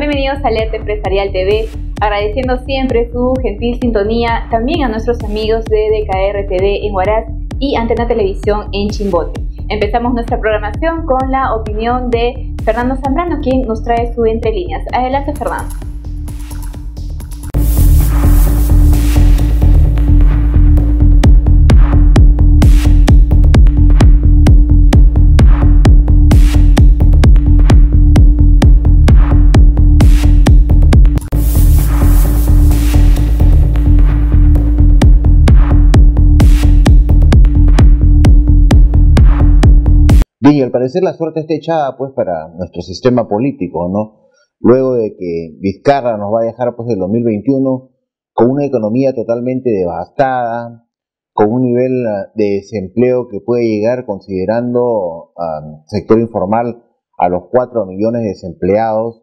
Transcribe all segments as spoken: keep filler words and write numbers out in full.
bienvenidos a Alerta Empresarial T V, agradeciendo siempre su gentil sintonía, también a nuestros amigos de D K R T V en Huaraz y Antena Televisión en Chimbote. Empezamos nuestra programación con la opinión de Fernando Zambrano, quien nos trae su Entre Líneas. Adelante, Fernando. Y al parecer la suerte está echada pues para nuestro sistema político, ¿no? Luego de que Vizcarra nos va a dejar pues el dos mil veintiuno con una economía totalmente devastada, con un nivel de desempleo que puede llegar, considerando al sector informal, a los cuatro millones de desempleados,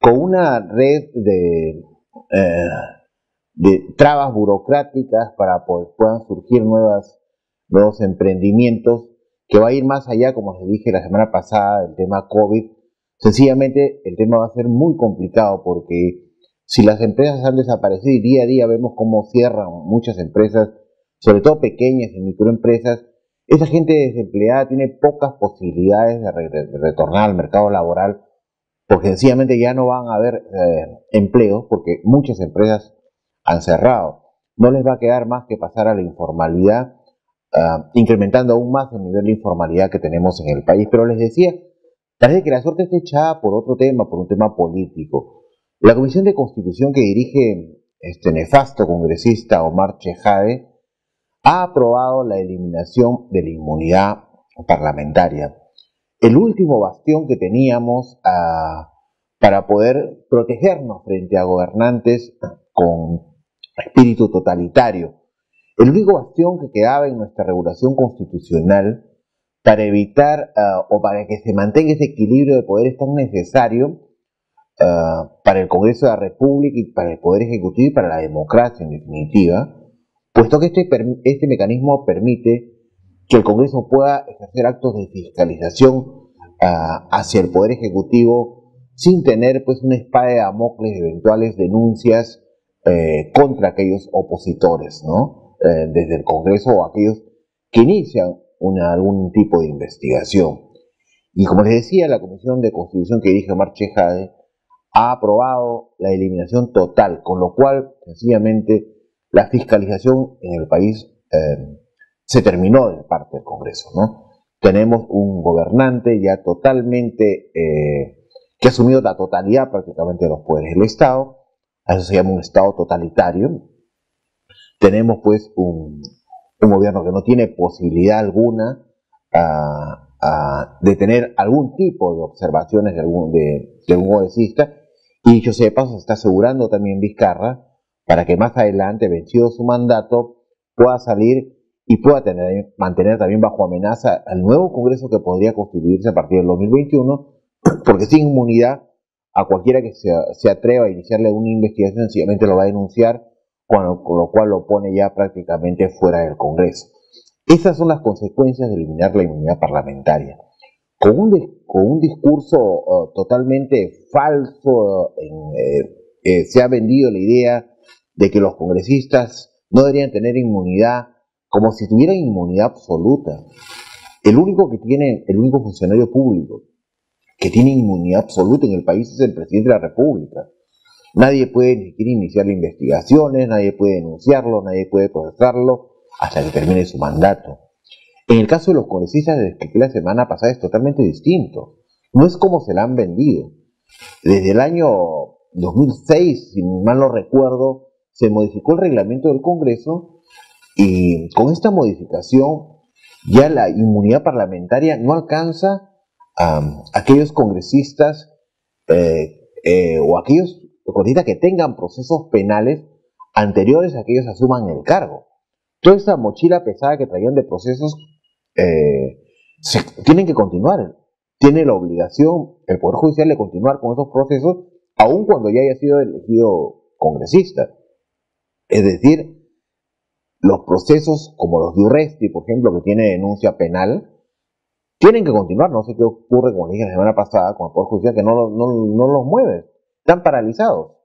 con una red de, eh, de trabas burocráticas para que puedan surgir nuevas, nuevos emprendimientos, que va a ir más allá, como les dije la semana pasada, del tema COVID. Sencillamente el tema va a ser muy complicado, porque si las empresas han desaparecido y día a día vemos cómo cierran muchas empresas, sobre todo pequeñas y microempresas, esa gente desempleada tiene pocas posibilidades de, re de retornar al mercado laboral, porque sencillamente ya no van a haber eh, empleos, porque muchas empresas han cerrado. No les va a quedar más que pasar a la informalidad, Uh, incrementando aún más el nivel de informalidad que tenemos en el país. Pero les decía, parece que la suerte está echada por otro tema, por un tema político. La Comisión de Constitución que dirige este nefasto congresista Omar Chehade ha aprobado la eliminación de la inmunidad parlamentaria, el último bastión que teníamos uh, para poder protegernos frente a gobernantes con espíritu totalitario. El único bastión que quedaba en nuestra regulación constitucional para evitar uh, o para que se mantenga ese equilibrio de poderes tan necesario uh, para el Congreso de la República y para el Poder Ejecutivo y para la democracia en definitiva, puesto que este, este mecanismo permite que el Congreso pueda ejercer actos de fiscalización uh, hacia el Poder Ejecutivo sin tener pues una espada de Damocles de eventuales denuncias eh, contra aquellos opositores, ¿no? Desde el Congreso o aquellos que inician una, algún tipo de investigación. Y como les decía, la Comisión de Constitución que dirige Omar Chehade ha aprobado la eliminación total, con lo cual sencillamente la fiscalización en el país eh, se terminó de parte del Congreso, ¿no? Tenemos un gobernante ya totalmente eh, que ha asumido la totalidad prácticamente de los poderes del Estado. Eso se llama un Estado totalitario. Tenemos pues un, un gobierno que no tiene posibilidad alguna a, a, de tener algún tipo de observaciones de algún, de, de algún congresista, y dicho sea de paso, se está asegurando también Vizcarra para que más adelante, vencido su mandato, pueda salir y pueda tener, mantener también bajo amenaza al nuevo Congreso que podría constituirse a partir del dos mil veintiuno, porque sin inmunidad a cualquiera que se, se atreva a iniciarle una investigación sencillamente lo va a denunciar, con lo cual lo pone ya prácticamente fuera del Congreso. Esas son las consecuencias de eliminar la inmunidad parlamentaria. Con un, con un discurso uh, totalmente falso, en, eh, eh, se ha vendido la idea de que los congresistas no deberían tener inmunidad, como si tuvieran inmunidad absoluta. El único que tiene, el único funcionario público que tiene inmunidad absoluta en el país es el presidente de la República. Nadie puede ni siquiera iniciar investigaciones, nadie puede denunciarlo, nadie puede procesarlo hasta que termine su mandato. En el caso de los congresistas, desde que la semana pasada es totalmente distinto. No es como se la han vendido. Desde el año dos mil seis, si mal no recuerdo, se modificó el reglamento del Congreso, y con esta modificación ya la inmunidad parlamentaria no alcanza a aquellos congresistas eh, eh, o aquellos congresistas que tengan procesos penales anteriores a que ellos asuman el cargo. Toda esa mochila pesada que traían de procesos eh, se, tienen que continuar. Tiene la obligación el Poder Judicial de continuar con esos procesos, aun cuando ya haya sido elegido congresista. Es decir, los procesos como los de Urresti, por ejemplo, que tiene denuncia penal, tienen que continuar. No sé qué ocurre, como dije la semana pasada, con el Poder Judicial, que no, no, no los mueve. están paralizados.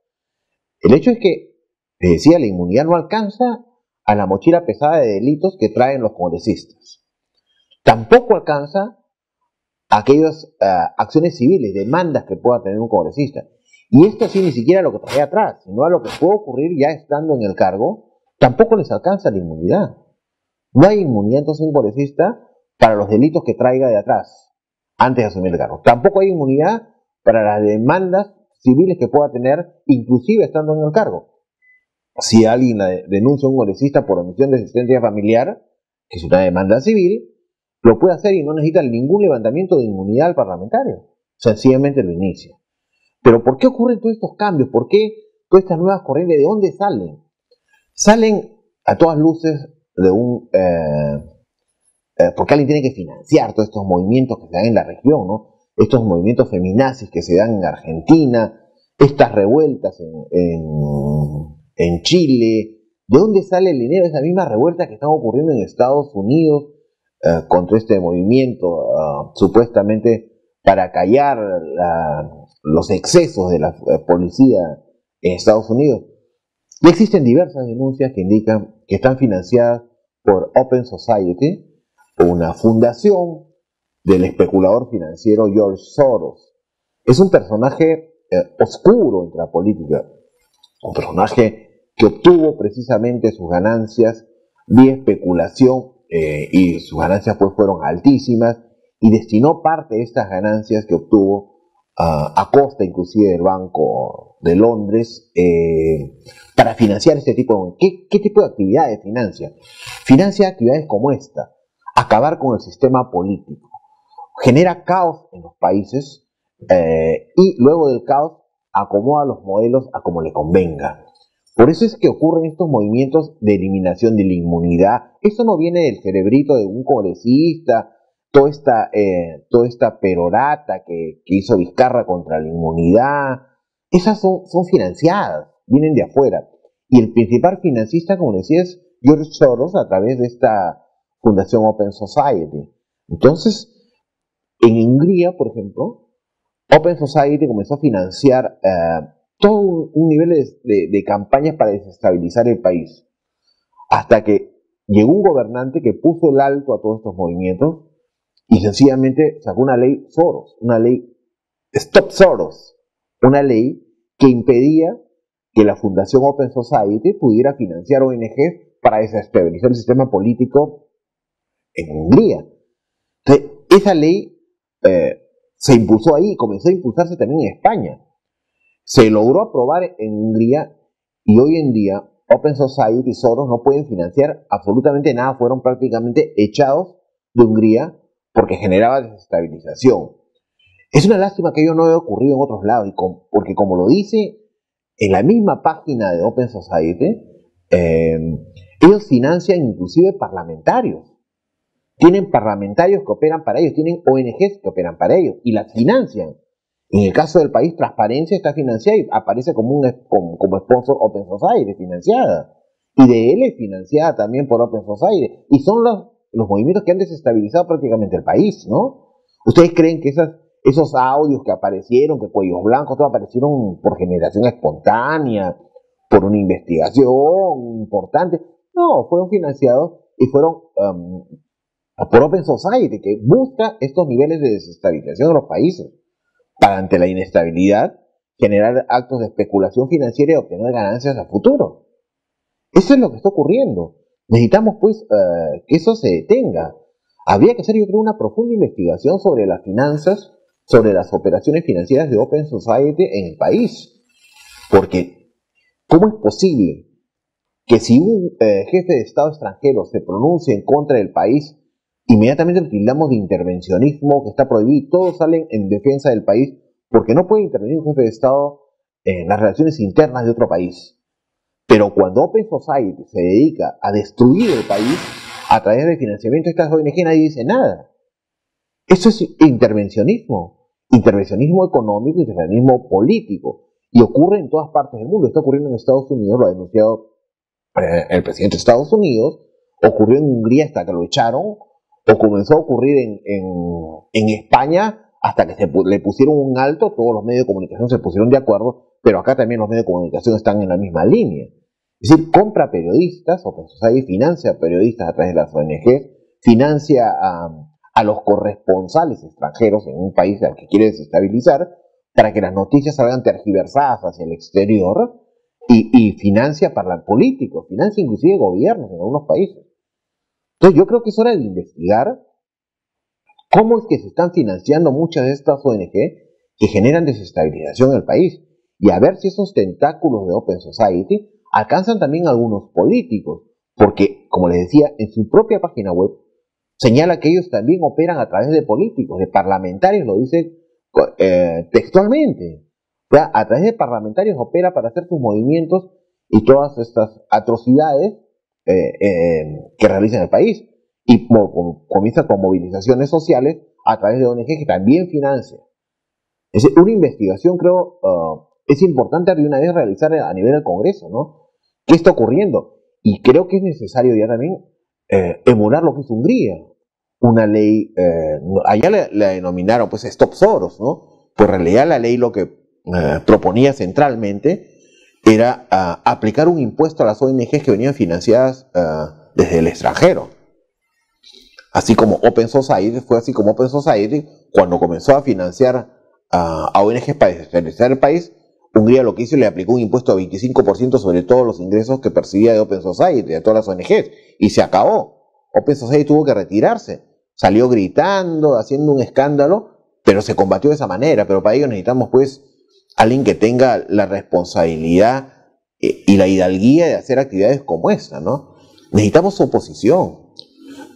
El hecho es que, te decía, la inmunidad no alcanza a la mochila pesada de delitos que traen los congresistas. Tampoco alcanza a aquellas uh, acciones civiles, demandas que pueda tener un congresista. Y esto sí ni siquiera a lo que trae atrás, sino a lo que puede ocurrir ya estando en el cargo, tampoco les alcanza la inmunidad. No hay inmunidad entonces un congresista para los delitos que traiga de atrás, antes de asumir el cargo. Tampoco hay inmunidad para las demandas civiles que pueda tener, inclusive estando en el cargo. Si alguien denuncia a un congresista por omisión de asistencia familiar, que es una demanda civil, lo puede hacer y no necesita ningún levantamiento de inmunidad al parlamentario. Sencillamente lo inicia. Pero ¿por qué ocurren todos estos cambios? ¿Por qué todas estas nuevas corrientes? ¿De dónde salen? Salen a todas luces de un... Eh, eh, porque alguien tiene que financiar todos estos movimientos que se dan en la región, ¿no? Estos movimientos feminazis que se dan en Argentina, estas revueltas en, en, en Chile. ¿De dónde sale el dinero? Esa misma revuelta que están ocurriendo en Estados Unidos eh, contra este movimiento, uh, supuestamente para callar la, los excesos de la eh, policía en Estados Unidos. Y existen diversas denuncias que indican que están financiadas por Open Society, una fundación del especulador financiero George Soros. Es un personaje eh, oscuro entre la política, un personaje que obtuvo precisamente sus ganancias vía especulación eh, y sus ganancias pues fueron altísimas y destinó parte de estas ganancias que obtuvo uh, a costa inclusive del Banco de Londres eh, para financiar este tipo de... ¿Qué, qué tipo de actividades financia? Financia actividades como esta, acabar con el sistema político. Genera caos en los países eh, y luego del caos acomoda los modelos a como le convenga. Por eso es que ocurren estos movimientos de eliminación de la inmunidad. Eso no viene del cerebrito de un congresista, toda esta, eh, toda esta perorata que, que hizo Vizcarra contra la inmunidad. Esas son, son financiadas, vienen de afuera. Y el principal financista, como decía, es George Soros a través de esta Fundación Open Society. Entonces, en Hungría, por ejemplo, Open Society comenzó a financiar eh, todo un, un nivel de, de, de campañas para desestabilizar el país, hasta que llegó un gobernante que puso el alto a todos estos movimientos y sencillamente sacó una ley Soros, una ley Stop Soros, una ley que impedía que la Fundación Open Society pudiera financiar O N G para desestabilizar el sistema político en Hungría. Entonces, esa ley Eh, se impulsó ahí, comenzó a impulsarse también en España. Se logró aprobar en Hungría y hoy en día Open Society y Soros no pueden financiar absolutamente nada, fueron prácticamente echados de Hungría porque generaba desestabilización. Es una lástima que ello no haya ocurrido en otros lados, y con, porque como lo dice en la misma página de Open Society, eh, ellos financian inclusive parlamentarios. Tienen parlamentarios que operan para ellos, tienen O N Ges que operan para ellos y las financian. En el caso del país, Transparencia está financiada y aparece como, un, como, como sponsor Open Society, financiada. I D L es financiada también por Open Society. Y son los, los movimientos que han desestabilizado prácticamente el país, ¿no? ¿Ustedes creen que esas, esos audios que aparecieron, que Cuellos Blancos, todo aparecieron por generación espontánea, por una investigación importante? No, fueron financiados y fueron... Um, por Open Society, que busca estos niveles de desestabilización de los países para, ante la inestabilidad, generar actos de especulación financiera y obtener ganancias a futuro. Eso es lo que está ocurriendo. Necesitamos, pues, uh, que eso se detenga. Habría que hacer, yo creo, una profunda investigación sobre las finanzas, sobre las operaciones financieras de Open Society en el país. Porque, ¿cómo es posible que si un eh, jefe de Estado extranjero se pronuncie en contra del país, inmediatamente lo tildamos de intervencionismo, que está prohibido, y todos salen en defensa del país, porque no puede intervenir un jefe de Estado en las relaciones internas de otro país? Pero cuando Open Society se dedica a destruir el país a través del financiamiento de estas O N G, nadie dice nada. Eso es intervencionismo, intervencionismo económico, intervencionismo político, y ocurre en todas partes del mundo. Está ocurriendo en Estados Unidos, lo ha denunciado eh, el presidente de Estados Unidos, ocurrió en Hungría hasta que lo echaron, o comenzó a ocurrir en, en, en España hasta que se le pusieron un alto, todos los medios de comunicación se pusieron de acuerdo, pero acá también los medios de comunicación están en la misma línea. Es decir, compra periodistas, Open Society financia periodistas a través de las O N G, financia a, a los corresponsales extranjeros en un país al que quiere desestabilizar para que las noticias salgan tergiversadas hacia el exterior, y, y financia para políticos, financia inclusive gobiernos en algunos países. Entonces yo creo que es hora de investigar cómo es que se están financiando muchas de estas O N G que generan desestabilización en el país, y a ver si esos tentáculos de Open Society alcanzan también a algunos políticos, porque, como les decía, en su propia página web señala que ellos también operan a través de políticos, de parlamentarios, lo dice eh, textualmente. O sea, a través de parlamentarios opera para hacer sus movimientos y todas estas atrocidades eh, eh, que realiza en el país. Y comienza con movilizaciones sociales a través de O N G que también financia. Es decir, una investigación, creo, uh, es importante de una vez realizar a nivel del Congreso, ¿no? ¿Qué está ocurriendo? Y creo que es necesario ya también eh, emular lo que es Hungría. Una ley, eh, allá la, la denominaron pues Stop Soros, ¿no? Pues en realidad la ley lo que eh, proponía centralmente era uh, aplicar un impuesto a las O N Ges que venían financiadas uh, desde el extranjero. Así como Open Society, fue así como Open Society, cuando comenzó a financiar a, a O N Ges para desestabilizar el país, Hungría lo que hizo, le aplicó un impuesto a veinticinco por ciento sobre todos los ingresos que percibía de Open Society, de todas las O N Ges, y se acabó. Open Society tuvo que retirarse, salió gritando, haciendo un escándalo, pero se combatió de esa manera. Pero para ello necesitamos pues alguien que tenga la responsabilidad y la hidalguía de hacer actividades como esta, ¿no? Necesitamos oposición.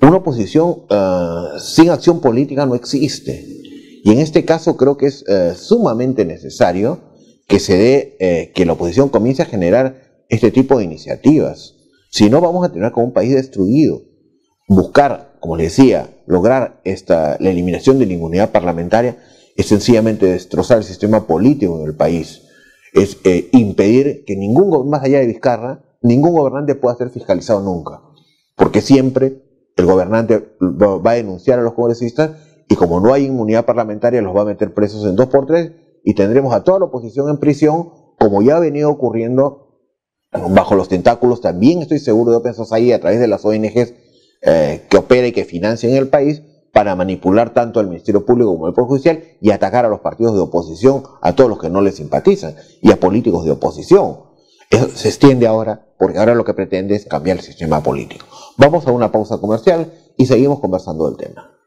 Una oposición uh, sin acción política no existe. Y en este caso creo que es uh, sumamente necesario que se dé, eh, que la oposición comience a generar este tipo de iniciativas. Si no, vamos a terminar con un país destruido. Buscar, como les decía, lograr esta, la eliminación de la inmunidad parlamentaria es sencillamente destrozar el sistema político del país. Es eh, impedir que ningún, más allá de Vizcarra, ningún gobernante pueda ser fiscalizado nunca. Porque siempre el gobernante va a denunciar a los congresistas y como no hay inmunidad parlamentaria los va a meter presos en dos por tres y tendremos a toda la oposición en prisión, como ya ha venido ocurriendo bajo los tentáculos, también estoy seguro de Open Society a través de las O N Ges eh, que opera y que financia en el país para manipular tanto al Ministerio Público como al Poder Judicial y atacar a los partidos de oposición, a todos los que no les simpatizan y a políticos de oposición. Eso se extiende ahora, porque ahora lo que pretende es cambiar el sistema político. Vamos a una pausa comercial y seguimos conversando del tema.